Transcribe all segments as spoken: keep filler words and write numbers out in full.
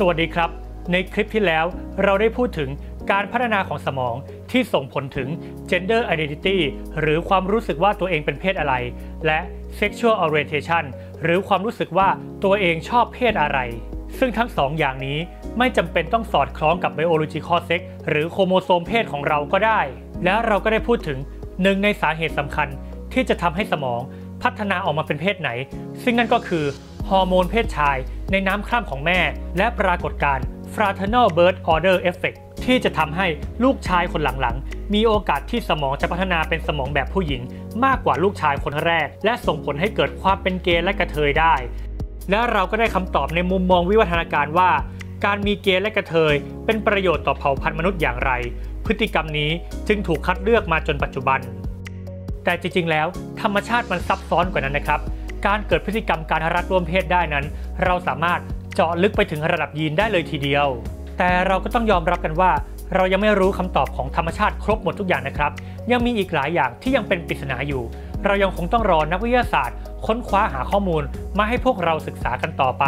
สวัสดีครับในคลิปที่แล้วเราได้พูดถึงการพัฒนาของสมองที่ส่งผลถึง Gender Identity หรือความรู้สึกว่าตัวเองเป็นเพศอะไรและ Sexual Orientation หรือความรู้สึกว่าตัวเองชอบเพศอะไรซึ่งทั้งสองอย่างนี้ไม่จำเป็นต้องสอดคล้องกับ Biological Sex หรือโครโมโซมเพศของเราก็ได้แล้วเราก็ได้พูดถึงหนึ่งในสาเหตุสำคัญที่จะทำให้สมองพัฒนาออกมาเป็นเพศไหนซึ่งนั่นก็คือฮอร์โมนเพศชายในน้ำคร่ำของแม่และปรากฏการณ์ Fraternal birth order effect ที่จะทำให้ลูกชายคนหลังๆมีโอกาสที่สมองจะพัฒนาเป็นสมองแบบผู้หญิงมากกว่าลูกชายคนแรกและส่งผลให้เกิดความเป็นเกย์และกระเทยได้และเราก็ได้คำตอบในมุมมองวิวัฒนาการว่าการมีเกย์และกระเทยเป็นประโยชน์ต่อเผ่าพันธุ์มนุษย์อย่างไรพฤติกรรมนี้จึงถูกคัดเลือกมาจนปัจจุบันแต่จริงๆแล้วธรรมชาติมันซับซ้อนกว่านั้นนะครับการเกิดพฤติกรรมการรักร่วมเพศได้นั้นเราสามารถเจาะลึกไปถึงระดับยีนได้เลยทีเดียวแต่เราก็ต้องยอมรับกันว่าเรายังไม่รู้คำตอบของธรรมชาติครบหมดทุกอย่างนะครับยังมีอีกหลายอย่างที่ยังเป็นปริศนาอยู่เรายังคงต้องรอนักวิทยาศาสตร์ค้นคว้าหาข้อมูลมาให้พวกเราศึกษากันต่อไป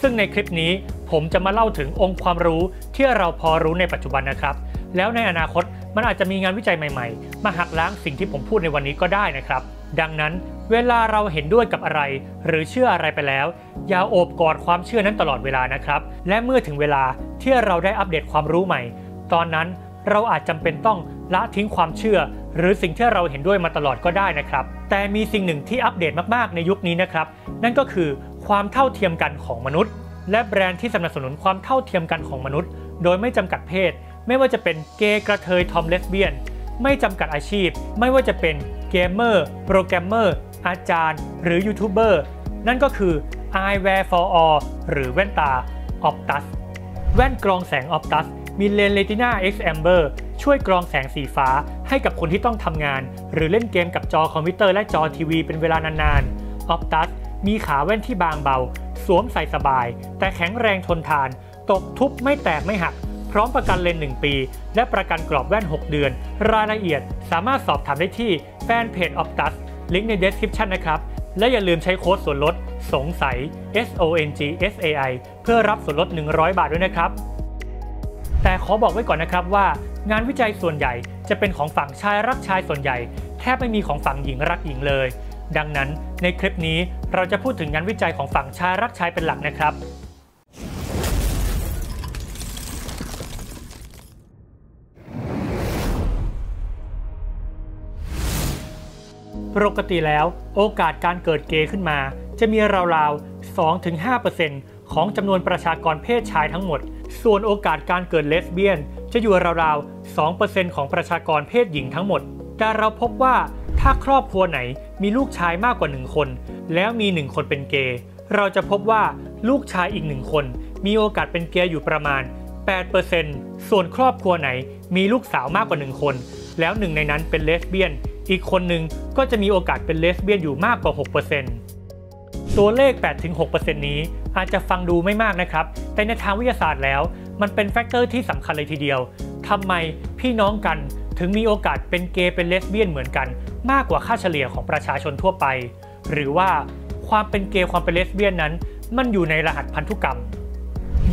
ซึ่งในคลิปนี้ผมจะมาเล่าถึงองค์ความรู้ที่เราพอรู้ในปัจจุบันนะครับแล้วในอนาคตมันอาจจะมีงานวิจัยใหม่ๆมาหักล้างสิ่งที่ผมพูดในวันนี้ก็ได้นะครับดังนั้นเวลาเราเห็นด้วยกับอะไรหรือเชื่ออะไรไปแล้วอย่าโอบกอดความเชื่อนั้นตลอดเวลานะครับและเมื่อถึงเวลาที่เราได้อัปเดตความรู้ใหม่ตอนนั้นเราอาจจำเป็นต้องละทิ้งความเชื่อหรือสิ่งที่เราเห็นด้วยมาตลอดก็ได้นะครับแต่มีสิ่งหนึ่งที่อัปเดตมากๆในยุคนี้นะครับนั่นก็คือความเท่าเทียมกันของมนุษย์และแบรนด์ที่สนับสนุนความเท่าเทียมกันของมนุษย์โดยไม่จำกัดเพศไม่ว่าจะเป็นเกย์กระเทยทอมเลสเบี้ยนไม่จำกัดอาชีพไม่ว่าจะเป็นเกมเมอร์โปรแกรมเมอร์อาจารย์หรือยูทูบเบอร์นั่นก็คือ Eye Wear for All หรือแว่นตา Optus แว่นกรองแสง Optus มีเลนส์ Retina X Amber ช่วยกรองแสงสีฟ้าให้กับคนที่ต้องทำงานหรือเล่นเกมกับจอคอมพิวเตอร์และจอทีวีเป็นเวลานานๆ Optus มีขาแว่นที่บางเบาสวมใส่สบายแต่แข็งแรงทนทานตกทุบไม่แตกไม่หักพร้อมประกันเลนส์หนึ่งปีและประกันกรอบแว่นหกเดือนรายละเอียดสามารถสอบถามได้ที่แฟนเพจ Optus ลิงก์ใน description นะครับและอย่าลืมใช้โค้ดส่วนลดSONGSAIเอส โอ เอ็น จี เอส เอ ไอ เพื่อรับส่วนลดหนึ่งร้อยบาทด้วยนะครับแต่ขอบอกไว้ก่อนนะครับว่างานวิจัยส่วนใหญ่จะเป็นของฝั่งชายรักชายส่วนใหญ่แทบไม่มีของฝั่งหญิงรักหญิงเลยดังนั้นในคลิปนี้เราจะพูดถึงงานวิจัยของฝั่งชายรักชายเป็นหลักนะครับปกติแล้วโอกาสการเกิดเกย์ขึ้นมาจะมีราวๆ สองถึงห้าเปอร์เซ็นต์ ของจำนวนประชากรเพศชายทั้งหมดส่วนโอกาสการเกิดเลสเบี้ยนจะอยู่ราวๆ สองเปอร์เซ็นต์ ของประชากรเพศหญิงทั้งหมดแต่เราพบว่าถ้าครอบครัวไหนมีลูกชายมากกว่าหนึ่งคนแล้วมีหนึ่งคนเป็นเกย์เราจะพบว่าลูกชายอีกหนึ่งคนมีโอกาสเป็นเกย์อยู่ประมาณ แปดเปอร์เซ็นต์ ส่วนครอบครัวไหนมีลูกสาวมากกว่าหนึ่งคนแล้วหนึ่งในนั้นเป็นเลสเบี้ยนอีกคนหนึ่งก็จะมีโอกาสเป็นเลสเบี้ยนอยู่มากกว่า หกเปอร์เซ็นต์ ตัวเลข แปดถึงหกเปอร์เซ็นต์ นี้อาจจะฟังดูไม่มากนะครับแต่ในทางวิทยาศาสตร์แล้วมันเป็นแฟกเตอร์ที่สำคัญเลยทีเดียวทำไมพี่น้องกันถึงมีโอกาสเป็นเกย์เป็นเลสเบี้ยนเหมือนกันมากกว่าค่าเฉลี่ยของประชาชนทั่วไปหรือว่าความเป็นเกย์ความเป็นเลสเบี้ยนนั้นมันอยู่ในรหัสพันธุกรรม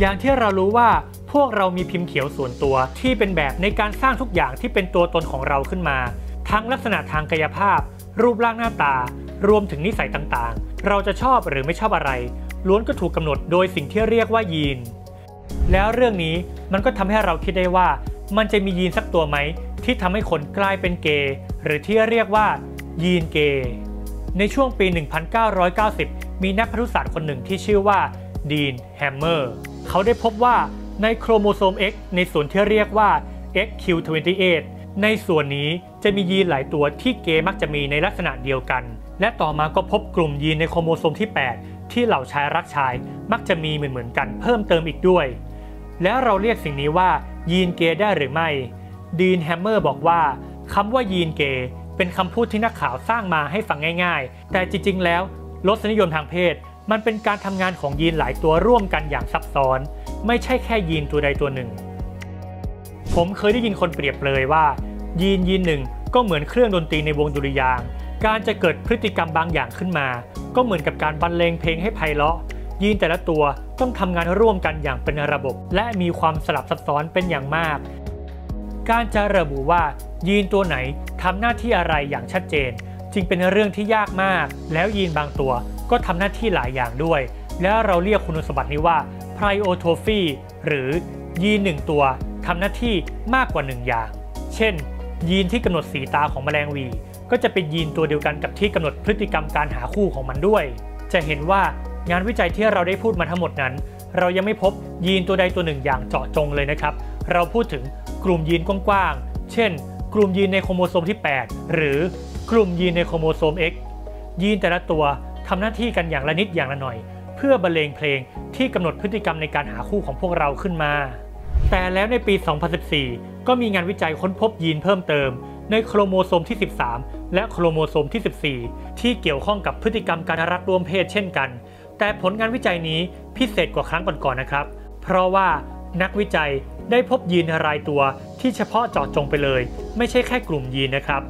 อย่างที่เรารู้ว่าพวกเรามีพิมพ์เขียวส่วนตัวที่เป็นแบบในการสร้างทุกอย่างที่เป็นตัวตนของเราขึ้นมาทั้งลักษณะทางกายภาพรูปร่างหน้าตารวมถึงนิสัยต่างๆเราจะชอบหรือไม่ชอบอะไรล้วนก็ถูกกำหนดโดยสิ่งที่เรียกว่ายีนแล้วเรื่องนี้มันก็ทำให้เราคิดได้ว่ามันจะมียีนสักตัวไหมที่ทำให้คนกลายเป็นเกย์หรือที่เรียกว่ายีนเกย์ในช่วงปี หนึ่งพันเก้าร้อยเก้าสิบ มีนักพันธุศาสตร์คนหนึ่งที่ชื่อว่าดีนแฮมเมอร์เขาได้พบว่าในโครโมโซม X ในส่วนที่เรียกว่า เอ็กซ์ คิว ยี่สิบแปดในส่วนนี้จะมียีนหลายตัวที่เกย์มักจะมีในลักษณะเดียวกันและต่อมาก็พบกลุ่มยีนในโครโมโซมที่แปดที่เหล่าชายรักชายมักจะมีเหมือนๆกันเพิ่มเติมอีกด้วยแล้วเราเรียกสิ่งนี้ว่ายีนเกย์ได้หรือไม่ดีนแฮมเมอร์บอกว่าคำว่ายีนเกย์เป็นคำพูดที่นักข่าวสร้างมาให้ฟังง่ายๆแต่จริงๆแล้วรสนิยมทางเพศมันเป็นการทำงานของยีนหลายตัวร่วมกันอย่างซับซ้อนไม่ใช่แค่ยีนตัวใดตัวหนึ่งผมเคยได้ยินคนเปรียบเลยว่ายีนยีนหนึ่งก็เหมือนเครื่องดนตรีในวงดุริยางค์การจะเกิดพฤติกรรมบางอย่างขึ้นมาก็เหมือนกับการบรรเลงเพลงให้ไพเราะยีนแต่ละตัว ต้องทำงานร่วมกันอย่างเป็นระบบและมีความสลับซับซ้อนเป็นอย่างมากการจะระบุว่ายีนตัวไหนทำหน้าที่อะไรอย่างชัดเจนจึงเป็นเรื่องที่ยากมากแล้วยีนบางตัวก็ทำหน้าที่หลายอย่างด้วยแล้วเราเรียกคุณสมบัตินี้ว่าไพรโอโทฟีหรือยีนหนึ่งตัวทำหน้าที่มากกว่าหนึ่งอย่างเช่นยีนที่กำหนดสีตาของแมลงวีก็จะเป็นยีนตัวเดียวกันกับที่กำหนดพฤติกรรมการหาคู่ของมันด้วยจะเห็นว่างานวิจัยที่เราได้พูดมาทั้งหมดนั้นเรายังไม่พบยีนตัวใดตัวหนึ่งอย่างเจาะจงเลยนะครับเราพูดถึงกลุ่มยีนกว้างๆเช่นกลุ่มยีนในโครโมโซมที่แปดหรือกลุ่มยีนในโครโมโซม เอ็กซ์ ยีนแต่ละตัวทำหน้าที่กันอย่างละนิดอย่างละหน่อยเพื่อบรรเลงเพลงที่กำหนดพฤติกรรมในการหาคู่ของพวกเราขึ้นมาแต่แล้วในปีสองพันสิบสี่ก็มีงานวิจัยค้นพบยีนเพิ่มเติมในโครโมโซมที่สิบสามและโครโมโซมที่สิบสี่ที่เกี่ยวข้องกับพฤติกรรมการรักร่วมเพศเช่นกันแต่ผลงานวิจัยนี้พิเศษกว่าครั้งก่อนๆนะครับเพราะว่านักวิจัยได้พบยีนรายตัวที่เฉพาะเจาะจงไปเลยไม่ใช่แค่กลุ่มยีนนะครับ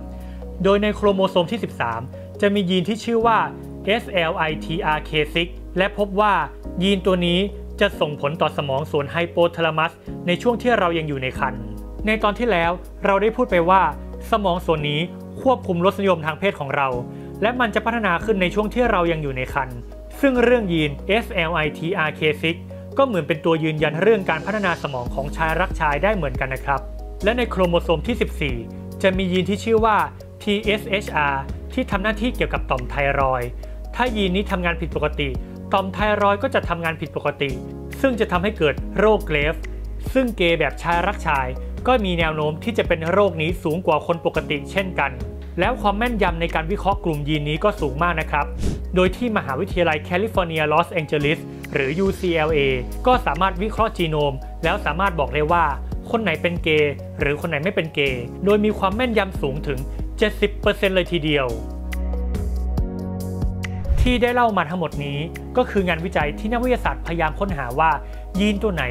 โดยในโครโมโซมที่สิบสามจะมียีนที่ชื่อว่า เอส แอล ไอ ที อาร์ เค ซิกซ์ และพบว่ายีนตัวนี้จะส่งผลต่อสมองส่วนไฮโปทาลามัสในช่วงที่เรายังอยู่ในครรภ์ในตอนที่แล้วเราได้พูดไปว่าสมองส่วนนี้ควบคุมรสนิยมทางเพศของเราและมันจะพัฒนาขึ้นในช่วงที่เรายังอยู่ในครรภ์ซึ่งเรื่องยีน เอส แอล ไอ ที อาร์ เค ซิกซ์ ก็เหมือนเป็นตัวยืนยันเรื่องการพัฒนาสมองของชายรักชายได้เหมือนกันนะครับและในโครโมโซมที่สิบสี่จะมียีนที่ชื่อว่า ที เอส เอช อาร์ ที่ทำหน้าที่เกี่ยวกับต่อมไทรอยด์ถ้ายีนนี้ทำงานผิดปกติต่อมไทรอยด์ก็จะทำงานผิดปกติซึ่งจะทำให้เกิดโรคเกรฟซึ่งเกย์แบบชายรักชายก็มีแนวโน้มที่จะเป็นโรคนี้สูงกว่าคนปกติเช่นกันแล้วความแม่นยำในการวิเคราะห์กลุ่มยีนนี้ก็สูงมากนะครับโดยที่มหาวิทยาลัยแคลิฟอร์เนียลอสแองเจลิสหรือ ยู ซี แอล เอ ก็สามารถวิเคราะห์จีโนมแล้วสามารถบอกได้ว่าคนไหนเป็นเกย์หรือคนไหนไม่เป็นเกย์โดยมีความแม่นยำสูงถึง เจ็ดสิบเปอร์เซ็นต์ เลยทีเดียวที่ได้เล่ามาทั้งหมดนี้ก็คืองานวิจัยที่นักวิทยาศาสตร์พยายามค้นหาว่ายีนตัวไหน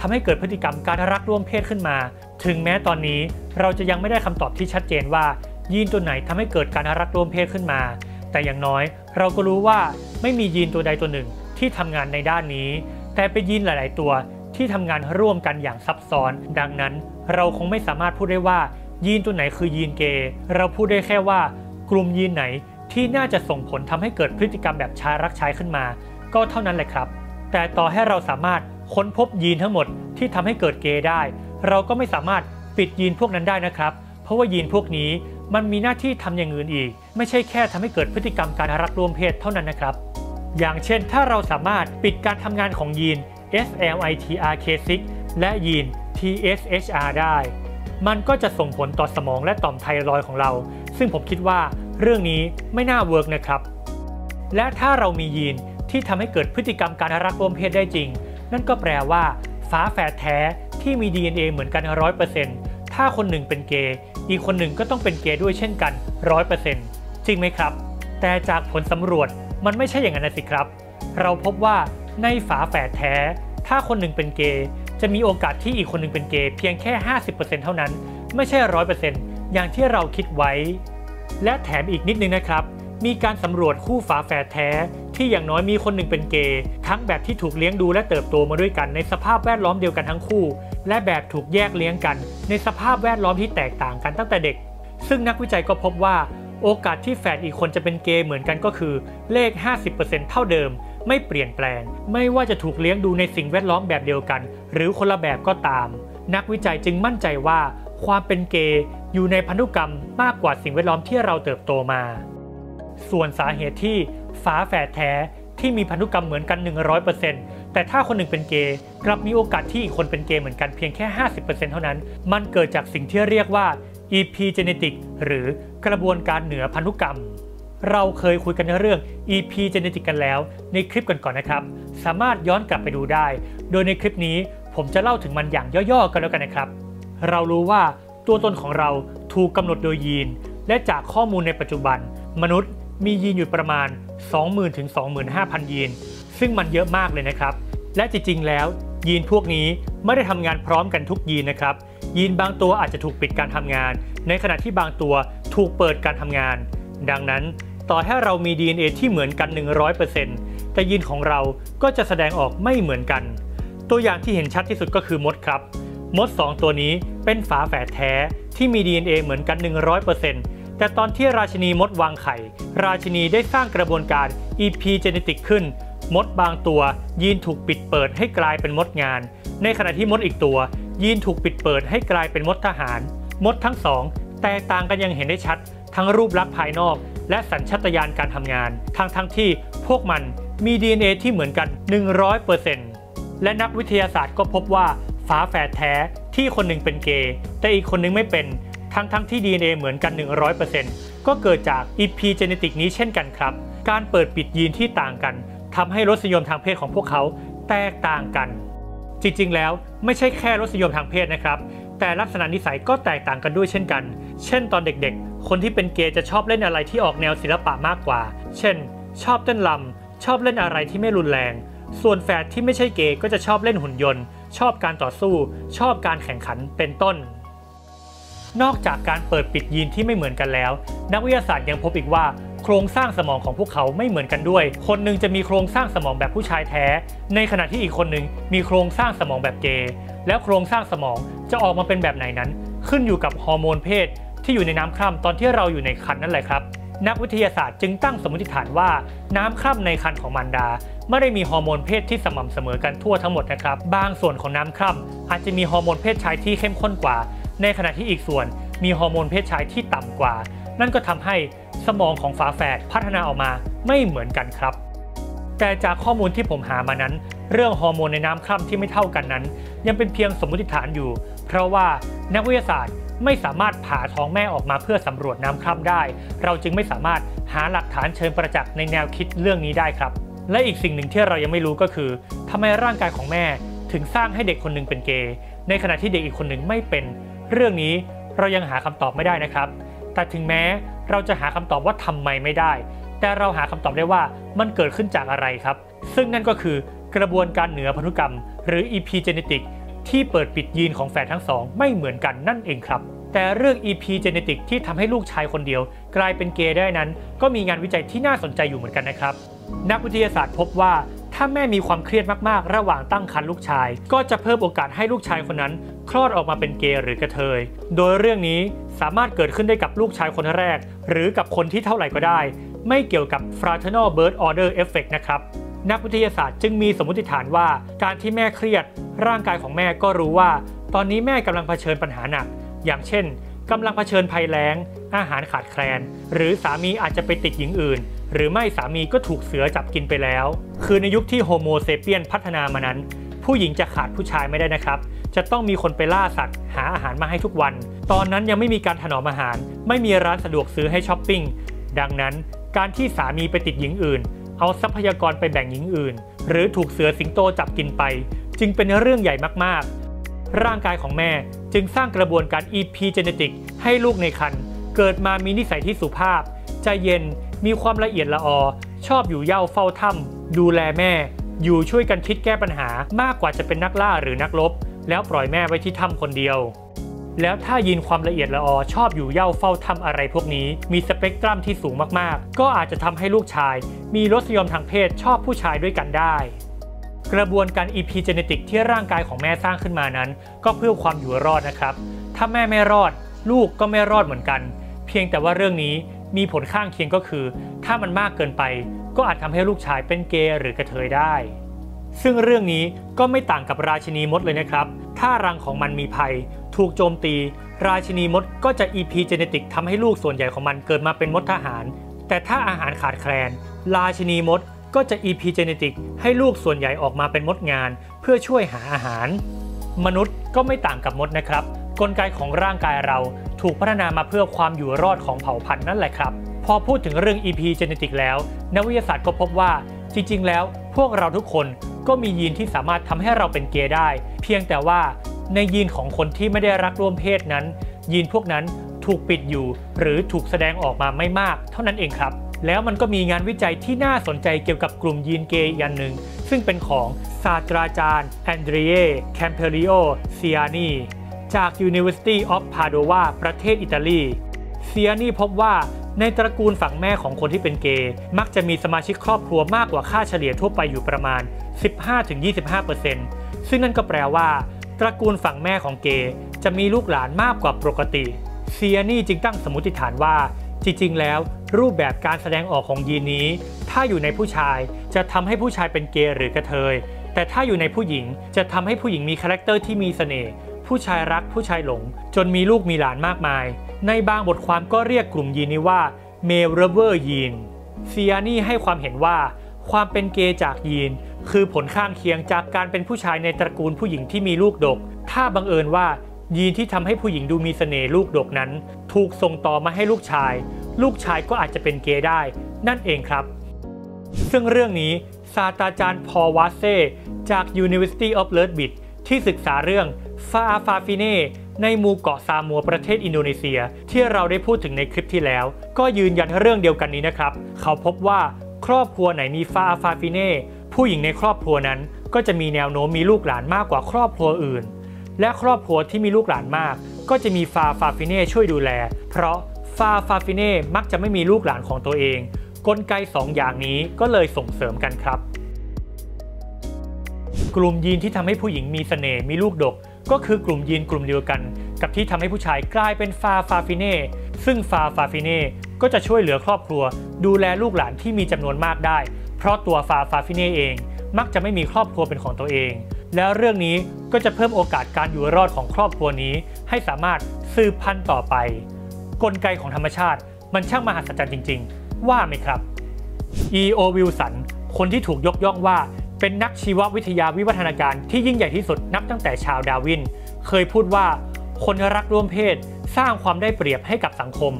ทำให้เกิดพฤติกรรมการรักร่วมเพศขึ้นมาถึงแม้ตอนนี้เราจะยังไม่ได้คำตอบที่ชัดเจนว่ายีนตัวไหนทำให้เกิดการรักร่วมเพศขึ้นมาแต่อย่างน้อยเราก็รู้ว่าไม่มียีนตัวใดตัวหนึ่งที่ทำงานในด้านนี้แต่เป็นยีนหลายๆตัวที่ทำงานร่วมกันอย่างซับซ้อนดังนั้นเราคงไม่สามารถพูดได้ว่ายีนตัวไหนคือยีนเกย์เราพูดได้แค่ว่ากลุ่มยีนไหนที่น่าจะส่งผลทำให้เกิดพฤติกรรมแบบชายรักชายขึ้นมาก็เท่านั้นแหละครับแต่ต่อให้เราสามารถค้นพบยีนทั้งหมดที่ทำให้เกิดเกย์ได้เราก็ไม่สามารถปิดยีนพวกนั้นได้นะครับเพราะว่ายีนพวกนี้มันมีหน้าที่ทำอย่างอื่นอีกไม่ใช่แค่ทำให้เกิดพฤติกรรมการรักร่วมเพศเท่านั้นนะครับอย่างเช่นถ้าเราสามารถปิดการทำงานของยีน เอส แอล ไอ ที อาร์ เค ซิกซ์ และยีน ที เอส เอช อาร์ ได้มันก็จะส่งผลต่อสมองและต่อมไทรอยด์ของเราซึ่งผมคิดว่าเรื่องนี้ไม่น่าเวิร์กนะครับและถ้าเรามียีนที่ทำให้เกิดพฤติกรรมการรักร่วมเพศได้จริงนั่นก็แปลว่าฝาแฝดแท้ที่มี ดี เอ็น เอ เหมือนกัน ร้อยเปอร์เซ็นต์ ถ้าคนหนึ่งเป็นเกย์อีกคนหนึ่งก็ต้องเป็นเกย์ด้วยเช่นกัน ร้อยเปอร์เซ็นต์ จริงไหมครับแต่จากผลสำรวจมันไม่ใช่อย่างนั้นสิครับเราพบว่าในฝาแฝดแท้ถ้าคนหนึ่งเป็นเกย์จะมีโอกาสที่อีกคนหนึ่งเป็นเกย์เพียงแค่ ห้าสิบเปอร์เซ็นต์ เท่านั้นไม่ใช่ ร้อยเปอร์เซ็นต์ อย่างที่เราคิดไว้และแถมอีกนิดนึงนะครับมีการสำรวจคู่ฝาแฝดแท้ที่อย่างน้อยมีคนหนึ่งเป็นเกย์ทั้งแบบที่ถูกเลี้ยงดูและเติบโตมาด้วยกันในสภาพแวดล้อมเดียวกันทั้งคู่และแบบถูกแยกเลี้ยงกันในสภาพแวดล้อมที่แตกต่างกันตั้งแต่เด็กซึ่งนักวิจัยก็พบว่าโอกาสที่แฝดอีกคนจะเป็นเกย์เหมือนกันก็คือเลข ห้าสิบเปอร์เซ็นต์ เท่าเดิมไม่เปลี่ยนแปลงไม่ว่าจะถูกเลี้ยงดูในสิ่งแวดล้อมแบบเดียวกันหรือคนละแบบก็ตามนักวิจัยจึงมั่นใจว่าความเป็นเกย์อยู่ในพันธุกรรมมากกว่าสิ่งแวดล้อมที่เราเติบโตมาส่วนสาเหตุที่ฝาแฝดแท้ที่มีพันธุกรรมเหมือนกัน หนึ่งร้อยเปอร์เซ็นต์ แต่ถ้าคนหนึ่งเป็นเกย์กลับมีโอกาสที่อีกคนเป็นเกย์เหมือนกันเพียงแค่ ห้าสิบเปอร์เซ็นต์ เท่านั้นมันเกิดจากสิ่งที่เรียกว่า epigenetic หรือกระบวนการเหนือพันธุกรรมเราเคยคุยกันในเรื่อง epigenetic กันแล้วในคลิปก่อนๆ นะครับสามารถย้อนกลับไปดูได้โดยในคลิปนี้ผมจะเล่าถึงมันอย่างย่อๆกันแล้วกันนะครับเรารู้ว่าตัวตนของเราถูกกำหนดโดยยีนและจากข้อมูลในปัจจุบันมนุษย์มียีนอยู่ประมาณ สองหมื่น ถึง สองหมื่นห้าพัน ยีนซึ่งมันเยอะมากเลยนะครับและจริงๆแล้วยีนพวกนี้ไม่ได้ทำงานพร้อมกันทุกยีนนะครับยีนบางตัวอาจจะถูกปิดการทำงานในขณะที่บางตัวถูกเปิดการทำงานดังนั้นต่อให้เรามี ดี เอ็น เอ ที่เหมือนกัน หนึ่งร้อยเปอร์เซ็นต์ แต่ยีนของเราก็จะแสดงออกไม่เหมือนกันตัวอย่างที่เห็นชัดที่สุดก็คือมดครับมดสองตัวนี้เป็นฝาแฝดแท้ที่มี ดี เอ็น เอ เหมือนกัน หนึ่งร้อยเปอร์เซ็นต์ แต่ตอนที่ราชินีมดวางไข่ราชินีได้สร้างกระบวนการ epigenetic ขึ้นมดบางตัวยีนถูกปิดเปิดให้กลายเป็นมดงานในขณะที่มดอีกตัวยีนถูกปิดเปิดให้กลายเป็นมดทหารมดทั้งสองแตกต่างกันอย่างเห็นได้ชัดทั้งรูปลักษณ์ภายนอกและสัญชาตญาณการทำงานทั้งทั้งที่พวกมันมี ดี เอ็น เอ ที่เหมือนกัน หนึ่งร้อยเปอร์เซ็นต์ และนักวิทยาศาสตร์ก็พบว่าฝาแฝดแท้ที่คนหนึ่งเป็นเกย์แต่อีกคนหนึ่งไม่เป็นทั้งทั้งที่ ดี เอ็น เอ เหมือนกัน หนึ่งร้อยเปอร์เซ็นต์ ก็เกิดจาก epigenetic นี้เช่นกันครับการเปิดปิดยีนที่ต่างกันทำให้รสนิยมทางเพศของพวกเขาแตกต่างกันจริงๆแล้วไม่ใช่แค่รสนิยมทางเพศนะครับแต่ลักษณะนิสัยก็แตกต่างกันด้วยเช่นกันเช่นตอนเด็กๆคนที่เป็นเกย์จะชอบเล่นอะไรที่ออกแนวศิลปะมากกว่าเช่นชอบเต้นรำชอบเล่นอะไรที่ไม่รุนแรงส่วนแฝดที่ไม่ใช่เกย์ก็จะชอบเล่นหุ่นยนต์ชอบการต่อสู้ชอบการแข่งขันเป็นต้นนอกจากการเปิดปิดยีนที่ไม่เหมือนกันแล้วนักวิทยาศาสตร์ยังพบอีกว่าโครงสร้างสมองของพวกเขาไม่เหมือนกันด้วยคนหนึ่งจะมีโครงสร้างสมองแบบผู้ชายแท้ในขณะที่อีกคนหนึ่งมีโครงสร้างสมองแบบเกย์แล้วโครงสร้างสมองจะออกมาเป็นแบบไหนนั้นขึ้นอยู่กับฮอร์โมนเพศที่อยู่ในน้ำคร่ำตอนที่เราอยู่ในครรภ์นั่นแหละครับนักวิทยาศาสตร์จึงตั้งสมมติฐานว่าน้ำคร่ำในครรภ์ของมารดาไม่ได้มีฮอร์โมนเพศที่สม่ำเสมอกันทั่วทั้งหมดนะครับบางส่วนของน้ำคร่ำอาจจะมีฮอร์โมนเพศชายที่เข้มข้นกว่าในขณะที่อีกส่วนมีฮอร์โมนเพศชายที่ต่ำกว่านั่นก็ทำให้สมองของฝาแฝดพัฒนาออกมาไม่เหมือนกันครับแต่จากข้อมูลที่ผมหามานั้นเรื่องฮอร์โมนในน้ำคร่ำที่ไม่เท่ากันนั้นยังเป็นเพียงสมมติฐานอยู่เพราะว่านักวิทยาศาสตร์ไม่สามารถผ่าท้องแม่ออกมาเพื่อสำรวจน้ำคร่ำได้เราจึงไม่สามารถหาหลักฐานเชิงประจักษ์ในแนวคิดเรื่องนี้ได้ครับและอีกสิ่งหนึ่งที่เรายังไม่รู้ก็คือทำไมร่างกายของแม่ถึงสร้างให้เด็กคนหนึ่งเป็นเกย์ในขณะที่เด็กอีกคนหนึ่งไม่เป็นเรื่องนี้เรายังหาคำตอบไม่ได้นะครับแต่ถึงแม้เราจะหาคำตอบว่าทำไมไม่ได้แต่เราหาคำตอบได้ว่ามันเกิดขึ้นจากอะไรครับซึ่งนั่นก็คือกระบวนการเหนือพันธุกรรมหรือ epigenetic ที่เปิดปิดยีนของแฝดทั้งสองไม่เหมือนกันนั่นเองครับแต่เรื่อง epigenetic ที่ทำให้ลูกชายคนเดียวกลายเป็นเกย์ได้นั้นก็มีงานวิจัยที่น่าสนใจอยู่เหมือนกันนะครับนักวิทยาศาสตร์พบว่าถ้าแม่มีความเครียดมากๆระหว่างตั้งครรภ์ลูกชายก็จะเพิ่มโอกาสให้ลูกชายคนนั้นคลอดออกมาเป็นเกย์หรือกระเทยโดยเรื่องนี้สามารถเกิดขึ้นได้กับลูกชายคนแรกหรือกับคนที่เท่าไหร่ก็ได้ไม่เกี่ยวกับ Fraternal birth order effect นะครับนักวิทยาศาสตร์จึงมีสมมติฐานว่าการที่แม่เครียดร่างกายของแม่ก็รู้ว่าตอนนี้แม่กำลังเผชิญปัญหาหนักอย่างเช่นกำลังเผชิญภัยแล้งอาหารขาดแคลนหรือสามีอาจจะไปติดหญิงอื่นหรือไม่สามีก็ถูกเสือจับกินไปแล้วคือในยุคที่โฮโมเซเปียนพัฒนามานั้นผู้หญิงจะขาดผู้ชายไม่ได้นะครับจะต้องมีคนไปล่าสัตว์หาอาหารมาให้ทุกวันตอนนั้นยังไม่มีการถนอมอาหารไม่มีร้านสะดวกซื้อให้ช้อปปิ้งดังนั้นการที่สามีไปติดหญิงอื่นเอาทรัพยากรไปแบ่งหญิงอื่นหรือถูกเสือสิงโตจับกินไปจึงเป็นเรื่องใหญ่มากๆร่างกายของแม่จึงสร้างกระบวนการ epigenetic ให้ลูกในครรภ์เกิดมามีนิสัยที่สุภาพใจเย็นมีความละเอียดละออชอบอยู่เย่าเฝ้าถ้ำดูแลแม่อยู่ช่วยกันคิดแก้ปัญหามากกว่าจะเป็นนักล่าหรือนักรบแล้วปล่อยแม่ไว้ที่ถ้ำคนเดียวแล้วถ้ายีนความละเอียดละออชอบอยู่เย่าเฝ้าถ้ำอะไรพวกนี้มีสเปกตรัมที่สูงมากๆก็อาจจะทำให้ลูกชายมีรสนิยมทางเพศชอบผู้ชายด้วยกันได้กระบวนการ epigenetic ที่ร่างกายของแม่สร้างขึ้นมานั้นก็เพื่อความอยู่รอดนะครับถ้าแม่ไม่รอดลูกก็ไม่รอดเหมือนกันเพียงแต่ว่าเรื่องนี้มีผลข้างเคียงก็คือถ้ามันมากเกินไปก็อาจทำให้ลูกชายเป็นเกย์หรือกระเทยได้ซึ่งเรื่องนี้ก็ไม่ต่างกับราชินีมดเลยนะครับถ้ารังของมันมีภัยถูกโจมตีราชินีมดก็จะ epigenetic ทำให้ลูกส่วนใหญ่ของมันเกิดมาเป็นมดทหารแต่ถ้าอาหารขาดแคลนราชินีมดก็จะ epigenetic ให้ลูกส่วนใหญ่ออกมาเป็นมดงานเพื่อช่วยหาอาหารมนุษย์ก็ไม่ต่างกับมดนะครับกลไกของร่างกายเราถูกพัฒนามาเพื่อความอยู่รอดของเผ่าพันธุ์นั่นแหละครับพอพูดถึงเรื่อง epigenetic แล้วนักวิทยาศาสตร์ก็พบว่าจริงๆแล้วพวกเราทุกคนก็มียีนที่สามารถทำให้เราเป็นเกย์ได้เพียงแต่ว่าในยีนของคนที่ไม่ได้รักร่วมเพศนั้นยีนพวกนั้นถูกปิดอยู่หรือถูกแสดงออกมาไม่มากเท่านั้นเองครับแล้วมันก็มีงานวิจัยที่น่าสนใจเกี่ยวกับกลุ่มยีนเกย์อย่างหนึ่งซึ่งเป็นของศาสตราจารย์แอนเดรียแคมเปริโอเซียนีจาก University of Padova ประเทศอิตาลีเซียนีพบว่า ในตระกูลฝั่งแม่ของคนที่เป็นเกย์มักจะมีสมาชิกครอบครัวมากกว่าค่าเฉลี่ยทั่วไปอยู่ประมาณ สิบห้าถึงยี่สิบห้าเปอร์เซ็นต์ ซึ่งนั่นก็แปลว่าตระกูลฝั่งแม่ของเกย์จะมีลูกหลานมากกว่าปกติเซียนี่จึงตั้งสมมติฐานว่าจริงๆแล้วรูปแบบการแสดงออกของยีนนี้ถ้าอยู่ในผู้ชายจะทำให้ผู้ชายเป็นเกย์หรือกระเทยแต่ถ้าอยู่ในผู้หญิงจะทำให้ผู้หญิงมีคาแรคเตอร์ที่มีเสน่ห์ผู้ชายรักผู้ชายหลงจนมีลูกมีหลานมากมายในบางบทความก็เรียกกลุ่มยีนนี้ว่า male reversal ยีนเซียนี่ให้ความเห็นว่าความเป็นเกย์จากยีนคือผลข้างเคียงจากการเป็นผู้ชายในตระกูลผู้หญิงที่มีลูกดกถ้าบังเอิญว่ายีนที่ทำให้ผู้หญิงดูมีเสน่ห์ลูกดกนั้นถูกส่งต่อมาให้ลูกชายลูกชายก็อาจจะเป็นเกย์ได้นั่นเองครับซึ่งเรื่องนี้ศาสตราจารย์พอล วาเซ่จาก University of Leeds ที่ศึกษาเรื่องฟาอาฟาฟิเน่ในหมู่เกาะซามัวประเทศอินโดนีเซียที่เราได้พูดถึงในคลิปที่แล้วก็ยืนยันเรื่องเดียวกันนี้นะครับเขาพบว่าครอบครัวไหนมีฟาอาฟาฟิเน่ผู้หญิงในครอบครัวนั้นก็จะมีแนวโน้มมีลูกหลานมากกว่าครอบครัวอื่นและครอบครัวที่มีลูกหลานมากก็จะมีฟาฟาฟิเน่ช่วยดูแลเพราะฟาฟาฟิเน่มักจะไม่มีลูกหลานของตัวเองกลไกสองอย่างนี้ก็เลยส่งเสริมกันครับกลุ่มยีนที่ทำให้ผู้หญิงมีเสน่ห์มีลูกดกก็คือกลุ่มยีนกลุ่มเดียวกันกับที่ทำให้ผู้ชายกลายเป็นฟาฟาฟิเน่ซึ่งฟาฟาฟิเน่ก็จะช่วยเหลือครอบครัวดูแลลูกหลานที่มีจำนวนมากได้เพราะตัวฟาฟาฟิเน่เองมักจะไม่มีครอบครัวเป็นของตัวเองแล้วเรื่องนี้ก็จะเพิ่มโอกาสการอยู่รอดของครอบครัวนี้ให้สามารถสืบพันธุ์ต่อไปกลไกของธรรมชาติมันช่างมหัศจรรย์จริงๆว่าไหมครับอีโอวิลสันคนที่ถูกยกย่องว่าเป็นนักชีววิทยาวิวัฒนาการที่ยิ่งใหญ่ที่สุดนับตั้งแต่ชาวดาร์วินเคยพูดว่าคนรักร่วมเพศสร้างความได้เปรียบให้กับสังคม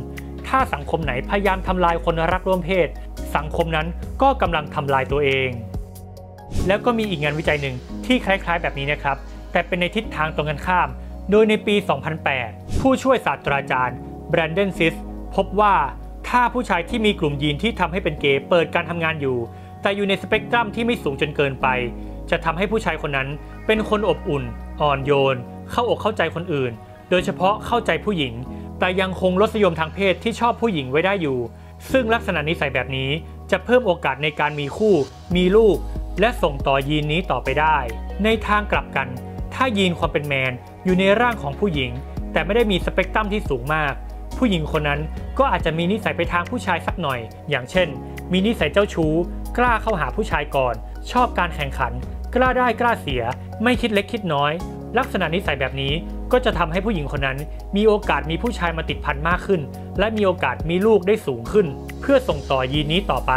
ถ้าสังคมไหนพยายามทำลายคนรักร่วมเพศสังคมนั้นก็กำลังทำลายตัวเองแล้วก็มีอีกงานวิจัยหนึ่งที่คล้ายๆแบบนี้นะครับแต่เป็นในทิศทางตรงกันข้ามโดยในปีสองพันแปดผู้ช่วยศาสตราจารย์แบรนเดนซิสพบว่าถ้าผู้ชายที่มีกลุ่มยีนที่ทำให้เป็นเกย์เปิดการทำงานอยู่แต่อยู่ในสเปกตรัมที่ไม่สูงจนเกินไปจะทำให้ผู้ชายคนนั้นเป็นคนอบอุ่นอ่อนโยนเข้าอกเข้าใจคนอื่นโดยเฉพาะเข้าใจผู้หญิงแต่ยังคงรสนิยมทางเพศที่ชอบผู้หญิงไว้ได้อยู่ซึ่งลักษณะนิสัยแบบนี้จะเพิ่มโอกาสในการมีคู่มีลูกและส่งต่อยีนนี้ต่อไปได้ในทางกลับกันถ้ายีนความเป็นแมนอยู่ในร่างของผู้หญิงแต่ไม่ได้มีสเปกตรัมที่สูงมากผู้หญิงคนนั้นก็อาจจะมีนิสัยไปทางผู้ชายสักหน่อยอย่างเช่นมีนิสัยเจ้าชู้กล้าเข้าหาผู้ชายก่อนชอบการแข่งขันกล้าได้กล้าเสียไม่คิดเล็กคิดน้อยลักษณะนิสัยแบบนี้ก็จะทำให้ผู้หญิงคนนั้นมีโอกาสมีผู้ชายมาติดพันมากขึ้นและมีโอกาสมีลูกได้สูงขึ้นเพื่อส่งต่อยีนนี้ต่อไป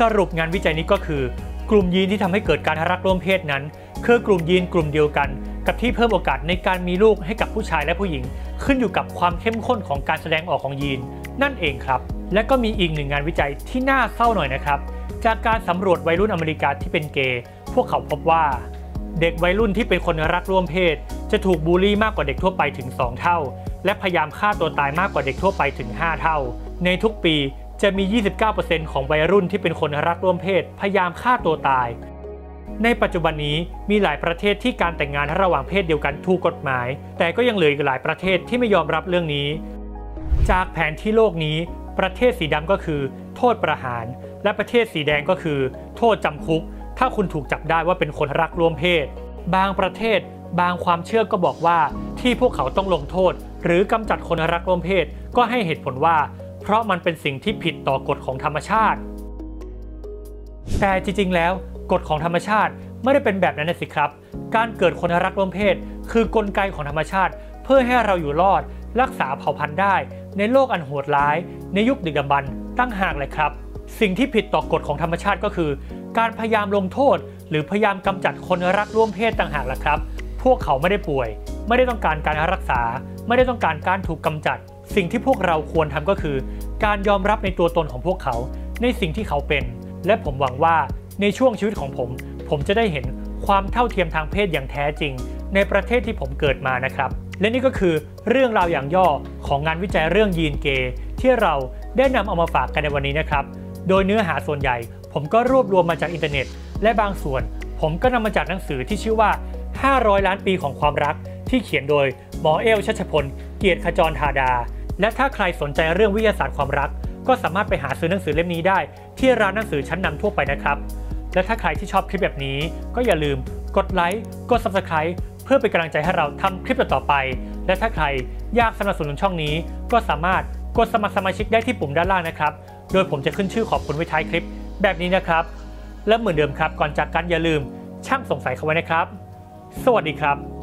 สรุปงานวิจัยนี้ก็คือกลุ่มยีนที่ทำให้เกิดการรักร่วมเพศนั้นคือกลุ่มยีนกลุ่มเดียวกันกับที่เพิ่มโอกาสในการมีลูกให้กับผู้ชายและผู้หญิงขึ้นอยู่กับความเข้มข้นของการแสดงออกของยีนนั่นเองครับและก็มีอีกหนึ่งงานวิจัยที่น่าเศร้าหน่อยนะครับจากการสำรวจวัยรุ่นอเมริกาที่เป็นเกย์พวกเขาพบว่าเด็กวัยรุ่นที่เป็นคนรักร่วมเพศจะถูกบูลลี่มากกว่าเด็กทั่วไปถึงสองเท่าและพยายามฆ่าตัวตายมากกว่าเด็กทั่วไปถึงห้าเท่าในทุกปีจะมี ยี่สิบเก้าเปอร์เซ็นต์ ของวัยรุ่นที่เป็นคนรักร่วมเพศพยายามฆ่าตัวตายในปัจจุบันนี้มีหลายประเทศที่การแต่งงานระหว่างเพศเดียวกันถูกกฎหมายแต่ก็ยังเหลืออีกหลายประเทศที่ไม่ยอมรับเรื่องนี้จากแผนที่โลกนี้ประเทศสีดำก็คือโทษประหารและประเทศสีแดงก็คือโทษจำคุกถ้าคุณถูกจับได้ว่าเป็นคนรักร่วมเพศบางประเทศบางความเชื่อก็บอกว่าที่พวกเขาต้องลงโทษหรือกำจัดคนรักร่วมเพศก็ให้เหตุผลว่าเพราะมันเป็นสิ่งที่ผิดต่อกฎของธรรมชาติแต่จริงๆแล้วกฎของธรรมชาติไม่ได้เป็นแบบนั้นสิครับการเกิดคนรักร่วมเพศคือกลไกของธรรมชาติเพื่อให้เราอยู่รอดรักษาเผ่าพันธุ์ได้ในโลกอันโหดร้ายในยุคดึกดำบรรพ์ตั้งหากเลยครับสิ่งที่ผิดต่อกฎของธรรมชาติก็คือการพยายามลงโทษหรือพยายามกำจัดคนรักร่วมเพศต่างหากล่ะครับพวกเขาไม่ได้ป่วยไม่ได้ต้องการการรักษาไม่ได้ต้องการการถูกกำจัดสิ่งที่พวกเราควรทำก็คือการยอมรับในตัวตนของพวกเขาในสิ่งที่เขาเป็นและผมหวังว่าในช่วงชีวิตของผมผมจะได้เห็นความเท่าเทียมทางเพศอย่างแท้จริงในประเทศที่ผมเกิดมานะครับและนี่ก็คือเรื่องราวอย่างย่อของงานวิจัยเรื่องยีนเกย์ที่เราได้นำเอามาฝากกันในวันนี้นะครับโดยเนื้อหาส่วนใหญ่ผมก็รวบรวมมาจากอินเทอร์เน็ตและบางส่วนผมก็นำมาจากหนังสือที่ชื่อว่าห้าร้อยล้านปีของความรักที่เขียนโดยหมอเอลชัชพลเกียรติขจรธาดา และถ้าใครสนใจเรื่องวิทยาศาสตร์ความรักก็สามารถไปหาซื้อหนังสือเล่มนี้ได้ที่ร้านหนังสือชั้นนำทั่วไปนะครับและถ้าใครที่ชอบคลิปแบบนี้ก็อย่าลืมกดไลค์กด ซับสไครบ์ เพื่อเป็นกำลังใจให้เราทำคลิปต่อไปและถ้าใครอยากสนับสนุนช่องนี้ก็สามารถกดสมัครสมาชิกได้ที่ปุ่มด้านล่างนะครับโดยผมจะขึ้นชื่อขอบคุณไว้ท้ายคลิปแบบนี้นะครับและเหมือนเดิมครับก่อนจากกันอย่าลืมช่างสงสัยเข้าไว้นะครับสวัสดีครับ